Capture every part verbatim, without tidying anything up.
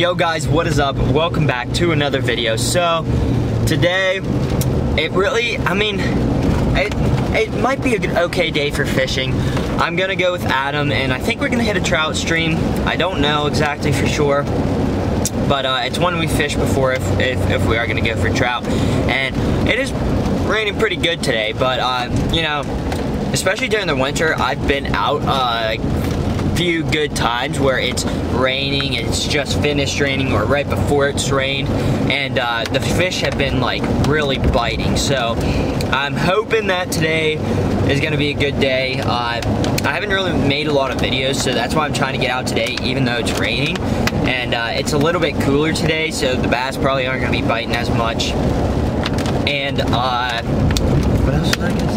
Yo guys, what is up? Welcome back to another video. So today, it really, I mean, it, it might be an okay day for fishing. I'm gonna go with Adam, and I think we're gonna hit a trout stream. I don't know exactly for sure, but uh, it's one we fished before if, if, if we are gonna go for trout. And it is raining pretty good today, but uh, you know, especially during the winter, I've been out uh, few good times where it's raining, it's just finished raining or right before it's rained, and uh, the fish have been like really biting. So I'm hoping that today is gonna be a good day. uh, I haven't really made a lot of videos, so that's why I'm trying to get out today even though it's raining, and uh, it's a little bit cooler today, so the bass probably aren't gonna be biting as much. And uh, what else did I guess?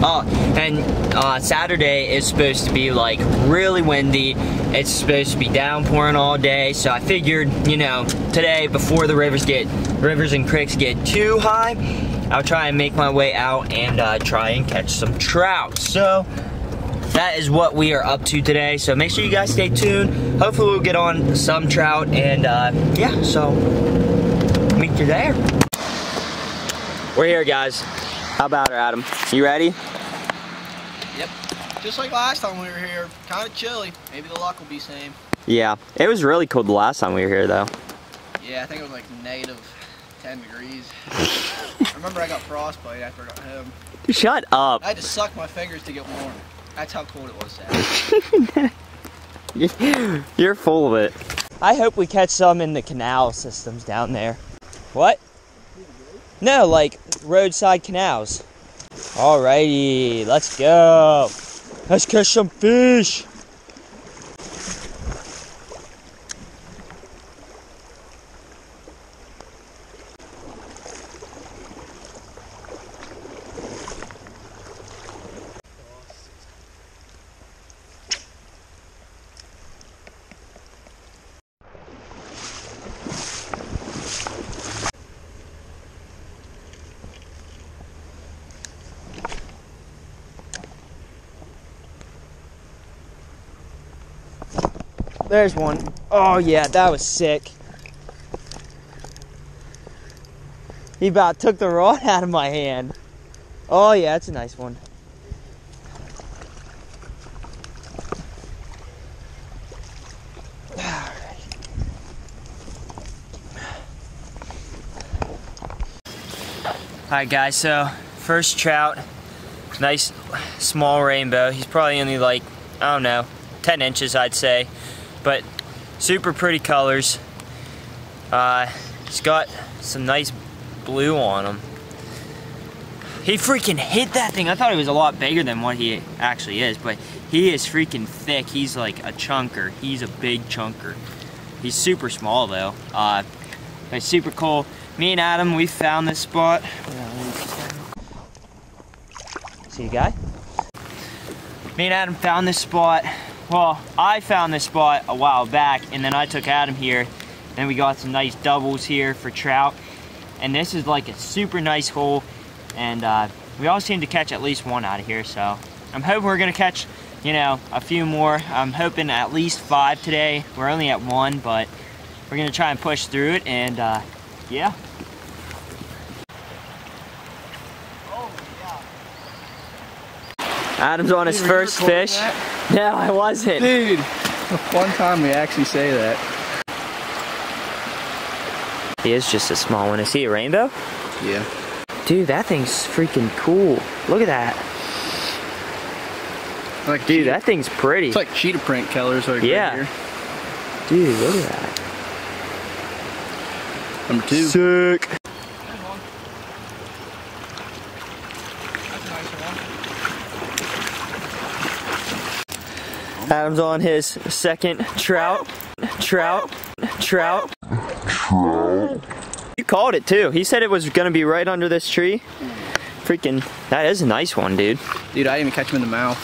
Oh, and uh, Saturday is supposed to be like really windy. It's supposed to be downpouring all day, so I figured, you know, today before the rivers get rivers and creeks get too high, I'll try and make my way out and uh, try and catch some trout. So that is what we are up to today. So make sure you guys stay tuned. Hopefully we'll get on some trout, and uh, yeah, so meet you there. We're here, guys. How about her, Adam? You ready? Yep. Just like last time we were here, kind of chilly. Maybe the luck will be same. Yeah. It was really cold the last time we were here, though. Yeah, I think it was like negative ten degrees. I remember I got frostbite after I got home. Shut up. I had to suck my fingers to get warm. That's how cold it was Saturday. You're full of it. I hope we catch some in the canal systems down there. What? No, like roadside canals. Alrighty, let's go. Let's catch some fish. There's one. Oh yeah, that was sick. He about took the rod out of my hand. Oh yeah, that's a nice one. Alright guys, so first trout. Nice small rainbow. He's probably only like, I don't know, ten inches I'd say. But super pretty colors. Uh, he's got some nice blue on him. He freaking hit that thing. I thought he was a lot bigger than what he actually is, but he is freaking thick. He's like a chunker. He's a big chunker. He's super small though. Uh, it's super cool. Me and Adam, we found this spot. See a guy? Me and Adam found this spot. Well, I found this spot a while back, and then I took Adam here, and we got some nice doubles here for trout. And this is like a super nice hole, and uh, we all seem to catch at least one out of here, so I'm hoping we're gonna catch, you know, a few more. I'm hoping at least five today. We're only at one, but we're gonna try and push through it, and uh, yeah. Adam's on his first fish. That? No, I wasn't. Dude, one time we actually say that. He is just a small one. Is he a rainbow? Yeah. Dude, that thing's freaking cool. Look at that. Like, dude, that thing's pretty. It's like cheetah print colors right here. Yeah. Right here. Dude, look at that. Number two. Sick. Adam's on his second trout, trout, trout, trout. You called it too. He said it was gonna be right under this tree. Freaking, that is a nice one, dude. Dude, I didn't even catch him in the mouth.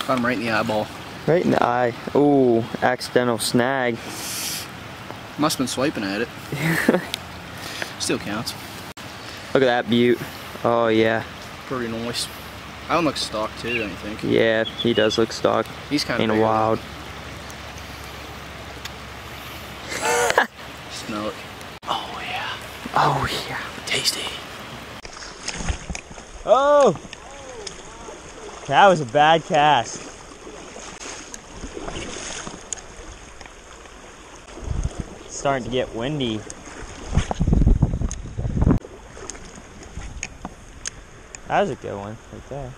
Caught him right in the eyeball. Right in the eye. Ooh, accidental snag. Must have been swiping at it. Still counts. Look at that butte. Oh yeah. Pretty nice. Adam looks stock too, don't you think? Yeah, he does look stock. He's kind of wild. Smell it. Oh yeah. Oh yeah. Tasty. Oh! That was a bad cast. It's starting to get windy. That was a good one, right there.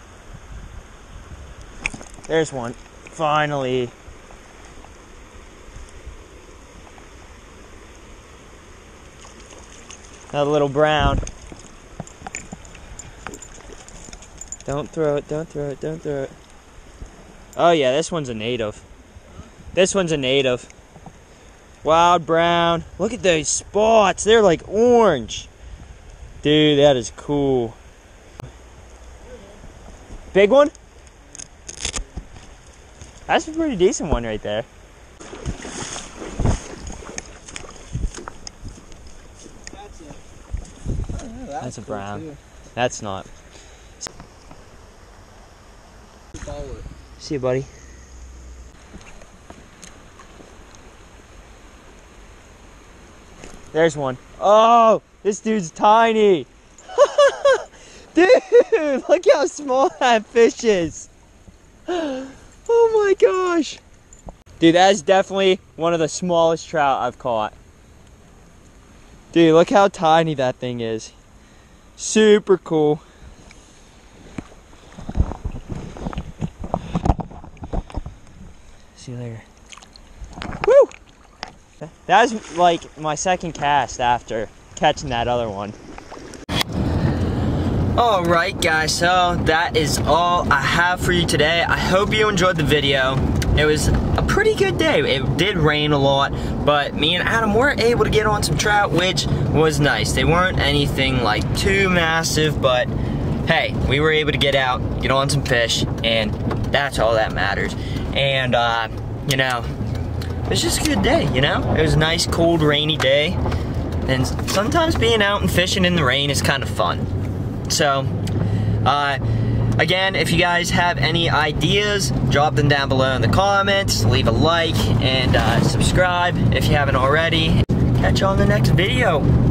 There's one, finally. Another little brown. Don't throw it, don't throw it, don't throw it. Oh yeah, this one's a native. This one's a native. Wild brown. Look at those spots, they're like orange. Dude, that is cool. Big one? That's a pretty decent one right there. That's a, oh, that's that's a brown. Cool that's not. See you, buddy. There's one. Oh, this dude's tiny. Dude, look how small that fish is. Oh my gosh. Dude, that is definitely one of the smallest trout I've caught. Dude, look how tiny that thing is. Super cool. See you later. Woo! That was like my second cast after catching that other one. Alright guys, so that is all I have for you today. I hope you enjoyed the video. It was a pretty good day. It did rain a lot, but me and Adam were able to get on some trout, which was nice. They weren't anything like too massive, but hey, we were able to get out, get on some fish, and that's all that matters. And uh, you know, it was just a good day, you know? It was a nice, cold, rainy day. And sometimes being out and fishing in the rain is kind of fun. So, uh, again, if you guys have any ideas, drop them down below in the comments, leave a like, and uh, subscribe if you haven't already. Catch you on the next video.